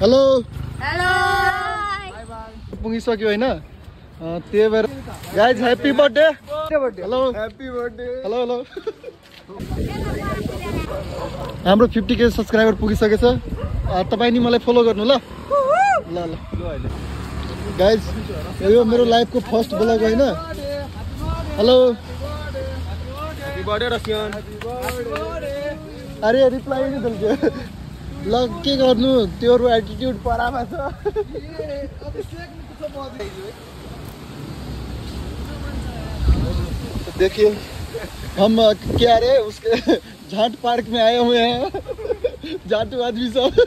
Hello hello bye bye पुंगिसो क्यों है ना ते वर guys happy birthday hello happy birthday hello hello हाम्रो 50k सब्स्क्राइबर पुगिसकेछ तपाई नि मलाई फलो गर्नु ल ल ल गाइस यो मेरो लाइफको फर्स्ट ब्लग हैन हेलो हैप्पी बर्थडे रसियन अरे रिप्लाई नि दिल्यो ब्लग के गर्नु तेरो एटिट्युड परामा छ अभिषेक नि त बढ्दै छ देखिए हम क्या रे उसके जाट पार्क में आए हुए हैं जाटू आदमी सब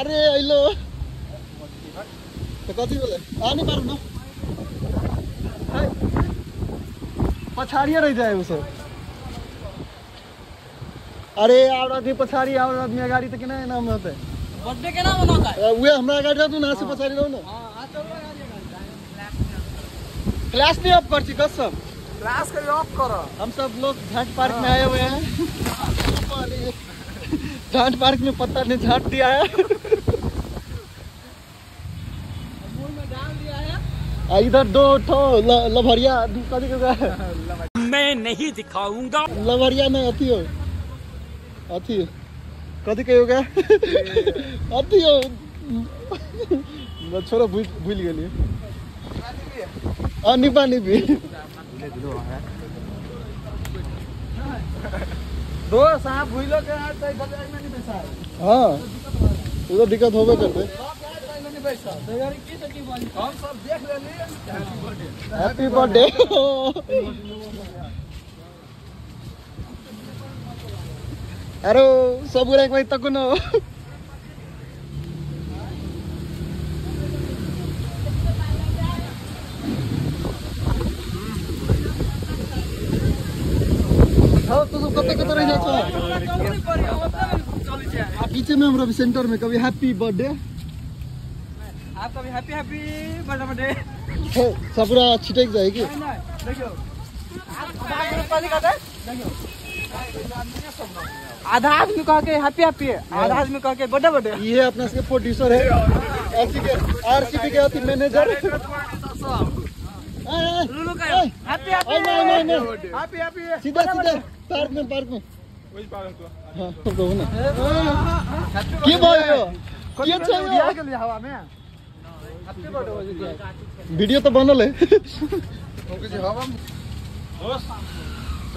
अरे हेलो तो कति बोले आ नहीं पार न पछाड़िया रह जाए उसे अरे और आदमी पछाड़ी और आदमी अगाड़ी तो केना नाम होता है बर्थडे केना मनाता है वे हमरा अगाड़ी रहू ना से पछाड़ी रहू ना हां आ चलो अगाड़ी क्लास नहीं अप करती कसम क्लास का लॉक करो हम सब लोग झाट पार्क में आए हुए हैं झाट पार्क में पत्ता ने झाट दिया है में डाल दिया है इधर दो ठो लभरिया मैं नहीं दिखाऊंगा लभरिया में अथी कथी कहोगे अथी छोरा भूल गेली अनिपा निपी दो साहब भूलो के आज सही बाजार में नहीं पैसा हां वो तो दिक्कत होबे करते नहीं पैसा तैयारी की तो की वाली हम सब देख ले हैप्पी बर्थडे अरे सब रे एक भाई तक न पीछे में हम सेंटर में कभी हैप्पी बर्थडे आप कभी हैप्पी हैप्पी बर्थडे हो सबरा छिटक जाएगी देखियो आधा आदमी कह के हैप्पी हैप्पी आधा आदमी कह के बर्थडे बर्थडे ये अपना इसके प्रोड्यूसर है आरसीबी के आती मैनेजर लुलु का हैप्पी हैप्पी हैप्पी हैप्पी सीधा सीधा पार्क में वही पागल तो हां तो ना क्या बोल रहे हो क्या चल रहा है क्या हवा में हैप्पी बर्थडे वीडियो तो बनल है ओके जी हवा में दोस्त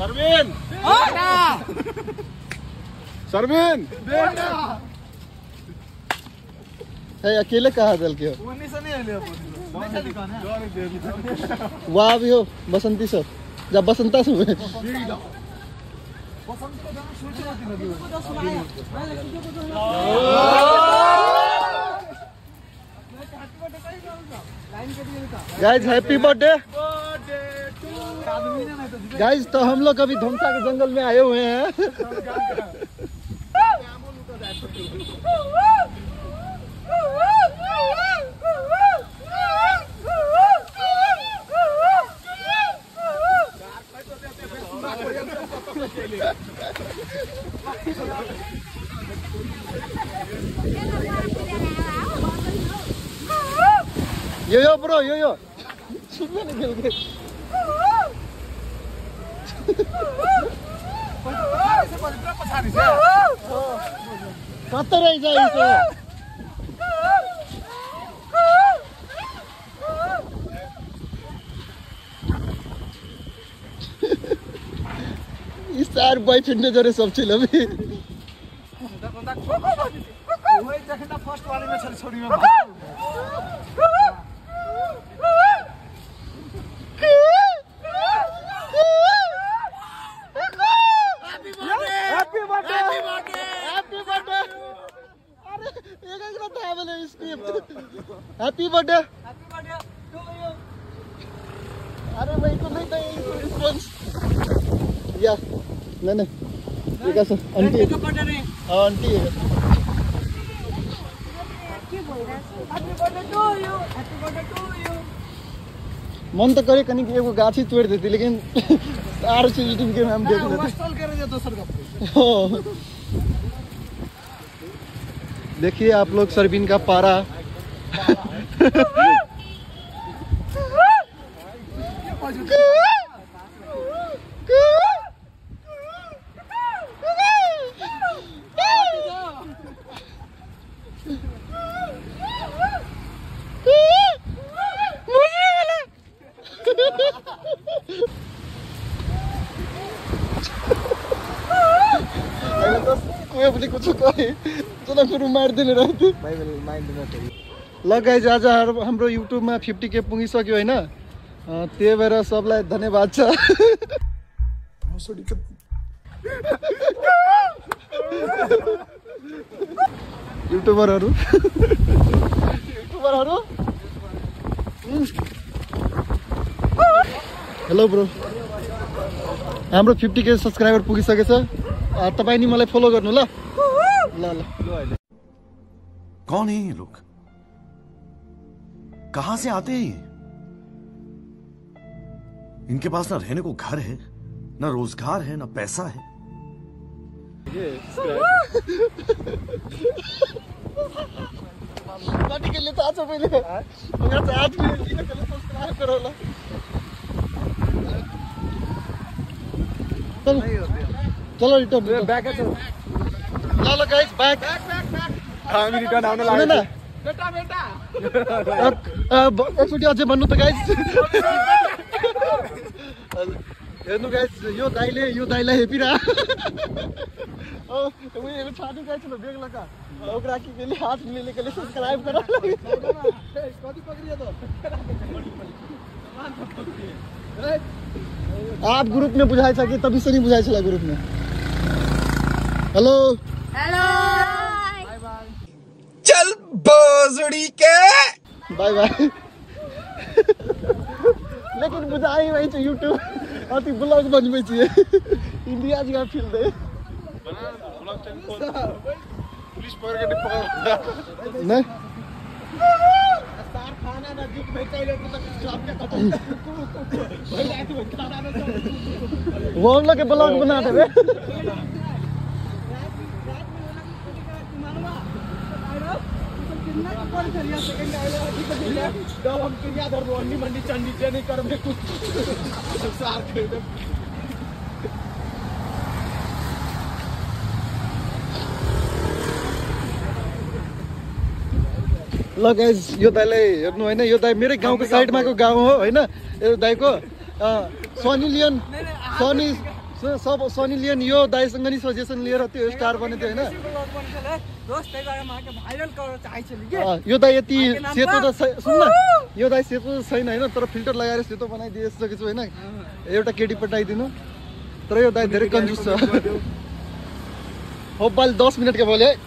सरवीन बेटा सरवीन बेटा है अकेले कहां चल के हो उन्हीं से नहीं ले मैं दुकान है वाह भी हो बसंती सर जब बसंता से गाइस हैप्पी बर्थडे गाइस तो हम लोग अभी धमसा के जंगल में आए हुए हैं यो ब्रो यो सुनने निकल गए पछाड़ी से कतरे जाई तो इस यार बॉयफ्रेंड ने जरे सब चिल अभी ओए देखना फर्स्ट वाले में छोरी में हैप्पी बर्थडे टू यू अरे भाई को नहीं था रिस्पांस या नहीं ये कैसा आंटी का बर्थडे नहीं हां आंटी है क्यों बोल रहा है हैप्पी बर्थडे टू यू मन तो करे कनी के एगो गाछी तोड़ देती लेकिन आर चीटिंग के हम देख लेते हैं इंस्टॉल कर दे दोसर का हो देखिए आप लोग सरवीन का पारा। कुछ चलो मार दिने लगाइ आज हाम्रो युट्युबमा 50K पुगिसक्यो हैन, त्यही भएर सबलाई धन्यवाद छ। युट्युबरहरु हेलो ब्रो, हाम्रो 50K सब्स्क्राइबर पुगिसकेछ। तपाईं नि मलाई फलो गर्नु ल। कौन है ये लोग, कहां से आते हैं ये? इनके पास ना रहने को घर है, ना रोजगार है, ना पैसा है। चलो रिटर्न बैक चलो गाइस, बैक हामी रिटर्न आउन लाग्यो। बेटा बेटा एकचोटी अझै भन्नु त गाइस। हेर्नु गाइस, यो दाइले हेपिरा। ओ उनीहरु छाडी गाइस न बेग लगा ओकरा कि गेली हात मिलेले गेले सब्स्क्राइब गर कति पक्रियो त आप ग्रुप में बुझाइ छ कि तभी से नहीं बुझाइ छला ग्रुप में। हेलो हेलो बाय बाय, चल बोजड़ी के बाय बाय। लेकिन बुझाई वही चाहिए यूट्यूब और ब्लॉग बन में चाहिए इंडिया जी का फील दे बना ब्लॉग चैनल को पुलिस पकड़ के पकड़ नहीं स्टार खाना ना जुक बैठा है तो शॉप के कटो वो लोग के ब्लॉग बना दे ल गाइस, यो दाइलाई हेर्नु हैन, यो दाइ मेरै गाउँको साइडमा को गाउँ हो हैन। यो दाइको सनी लियन यो दाइसँग नि सजेसन लिएर त्यो स्टार बने थियो हैन। यो दाइ यति सेतो त सुन्न, यो दाइ सेतो छैन हैन, तर फिल्टर लगाएर सेतो बनाइदिइसकेको छु हैन। एउटा केटी पठाइदिनु, तर यो दाइ धेरै कन्जुस छ। हो बाल 10 मिनट के बोले।